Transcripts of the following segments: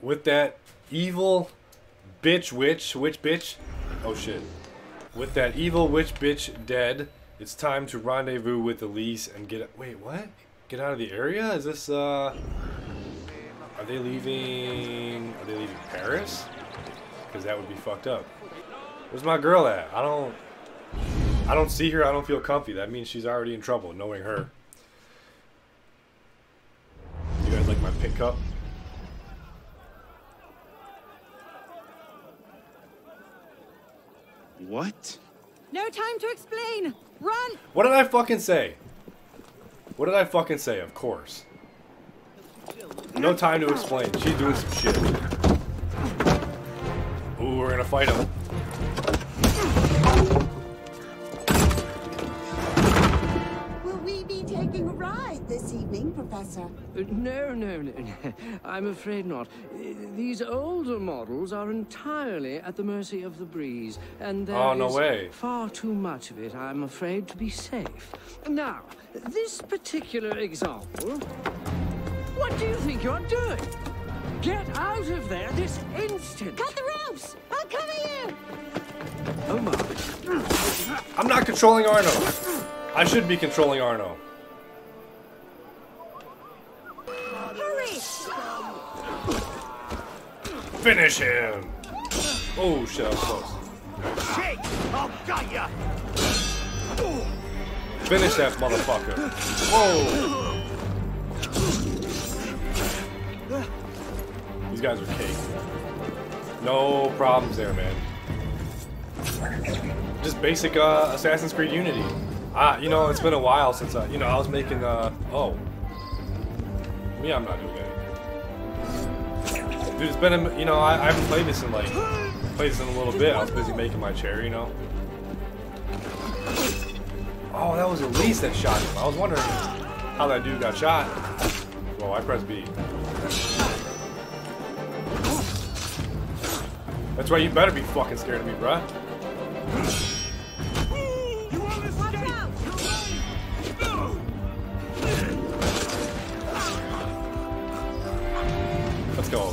With that evil bitch witch bitch. Oh shit. With that evil witch bitch dead, it's time to rendezvous with Elise and get... Wait, what? Get out of the area? Is this, Are they leaving Paris? Because that would be fucked up. Where's my girl at? I don't see her. I don't feel comfy. That means she's already in trouble, knowing her. You guys like my pickup? What? No time to explain. Run! What did I fucking say? What did I fucking say? Of course. No time to explain. She's doing some shit. Ooh, we're gonna fight him. This evening, Professor? No. I'm afraid not. These older models are entirely at the mercy of the breeze, and there is far too much of it, I'm afraid, to be safe. Now, this particular example... What do you think you're doing? Get out of there this instant! Cut the ropes! I'll cover you! Oh my... I'm not controlling Arno. I should be controlling Arno. Finish him! Oh shit, I was close. Shit! I'll got ya! Finish that motherfucker! Whoa! These guys are cake. No problems there, man. Just basic Assassin's Creed Unity. Ah, you know, it's been a while since I, I was making oh. Yeah, I'm not doing that. Dude, it's been a, I haven't played this in like, a little bit. I was busy making my chair, Oh, that was Elise that shot him. I was wondering how that dude got shot. Well, I pressed B. That's right, you better be fucking scared of me, bruh.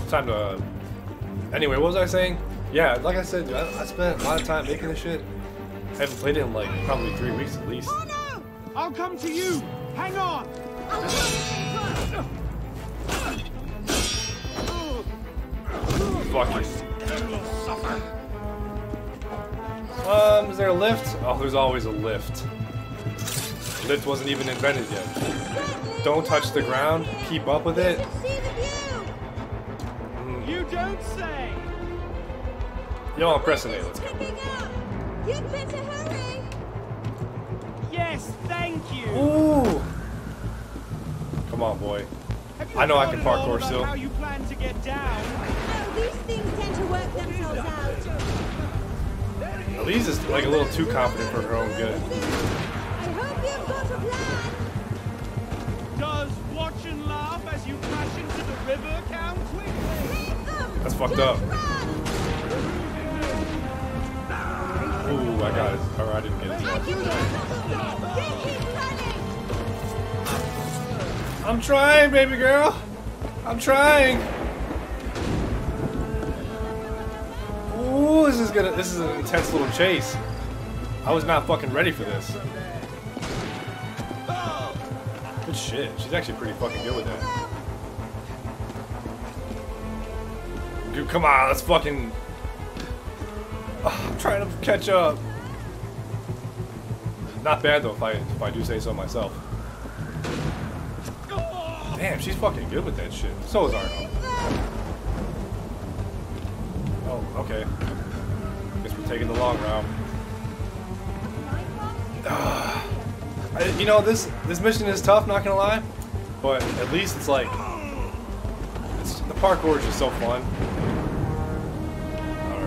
Time to. Anyway, what was I saying? Yeah, like I said, dude, I spent a lot of time making this shit. I haven't played it in like probably 3 weeks at least. Oh, no! I'll come to you. Hang on. Fuck you. Is there a lift? Oh, there's always a lift. The lift wasn't even invented yet. Don't touch the ground. Keep up with it. You don't say. Yo, I'm pressing it. Let's go. You'd better hurry. Yes, thank you. Ooh. Come on, boy. I know I can parkour still. How you plan to get down? Oh, these things tend to work themselves out. Elise is like a little too confident for her own good. I hope you've got a plan. Does watch and laugh as you crash into the river count? That's fucked up. Ooh, I got it. Or I didn't get it. I'm trying, baby girl. I'm trying. Ooh, this is an intense little chase. I was not fucking ready for this. Good shit. She's actually pretty fucking good with that. Dude, come on, let's fucking... Oh, I'm trying to catch up. Not bad, though, if I do say so myself. Damn, she's fucking good with that shit. So is Arno. Oh, okay. Guess we're taking the long route. This mission is tough, not gonna lie. But at least it's like... the parkour is just so fun.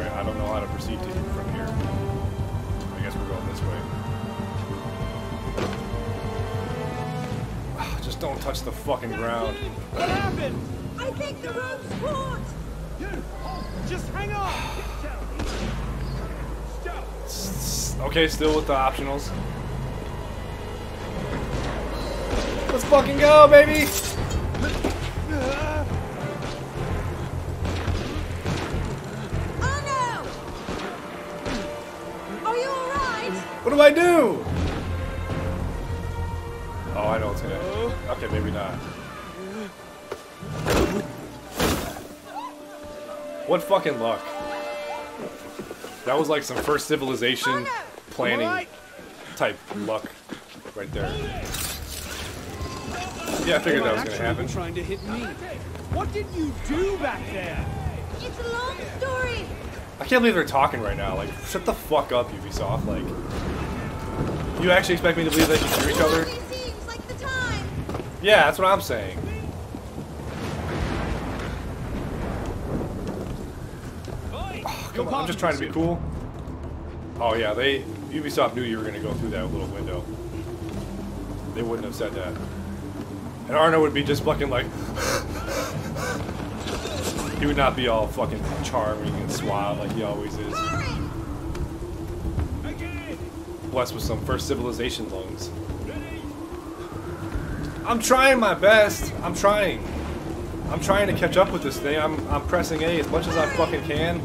I don't know how to proceed to from here. I guess we're going this way. Oh, just don't touch the fucking ground. What happened? I think the rope's caught. Just hang on. Okay, still with the optionals. Let's fucking go, baby. I do? Oh, I know what's gonna happen. Okay, maybe not. What fucking luck. That was like some first civilization planning type luck right there. Yeah, I figured that was gonna happen. Trying to hit me. What did you do back there? It's a long story. I can't believe they're talking right now. Like, shut the fuck up, Ubisoft. Like, you actually expect me to believe they can hear each other? Yeah, that's what I'm saying. Oh, come on, I'm just trying to be cool. Oh yeah, Ubisoft knew you were gonna go through that little window. They wouldn't have said that. And Arno would be just fucking like. He would not be all fucking charming and suave like he always is. Blessed with some first civilization lungs. I'm trying my best. I'm trying. I'm trying to catch up with this thing. I'm pressing A as much as I fucking can.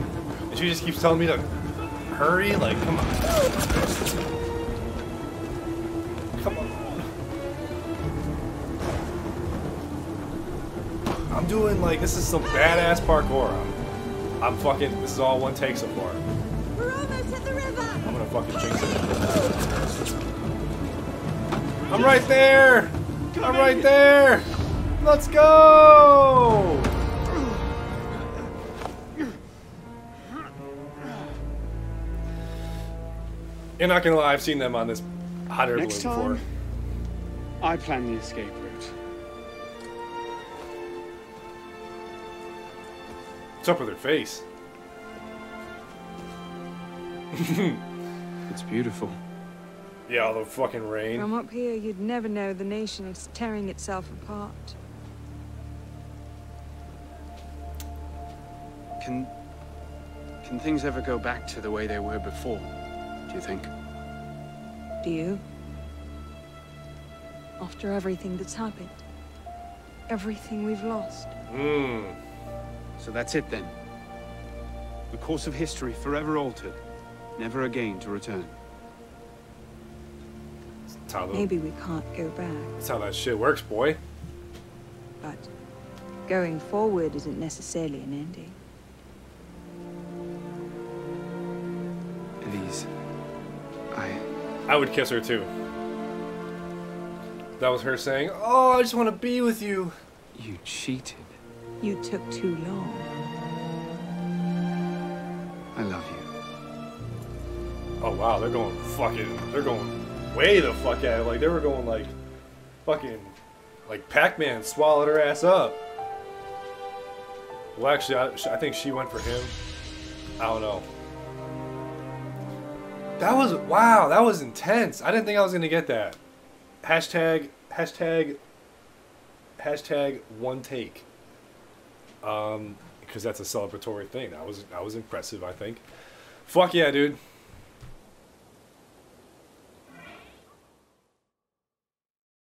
And she just keeps telling me to hurry. Like, come on. Come on. I'm doing like, this is some badass parkour. I'm fucking, this is all one take so far. We're almost at the river. I'm gonna fucking jinx it. I'm right there. I'm right there! Let's go! You're not gonna lie, I've seen them on this hot air balloon before. I plan the escape route. What's up with her face? It's beautiful. Yeah, all the fucking rain. From up here, you'd never know the nation is tearing itself apart. Can things ever go back to the way they were before, do you think? Do you? After everything that's happened. Everything we've lost. Mm. So that's it then. The course of history forever altered. Never again to return. Maybe we can't go back. That's how that shit works, boy. But going forward isn't necessarily an ending. Elise, I would kiss her too. That was her saying, "Oh, I just want to be with you." You cheated. You took too long. I love you. Oh wow, they're going fucking. They're going. Way the fuck out! Like they were going like, fucking, like Pac-Man swallowed her ass up. Well, actually, I think she went for him. I don't know. That was wow. That was intense. I didn't think I was gonna get that. # one take. Because that's a celebratory thing. That was impressive. I think. Fuck yeah, dude.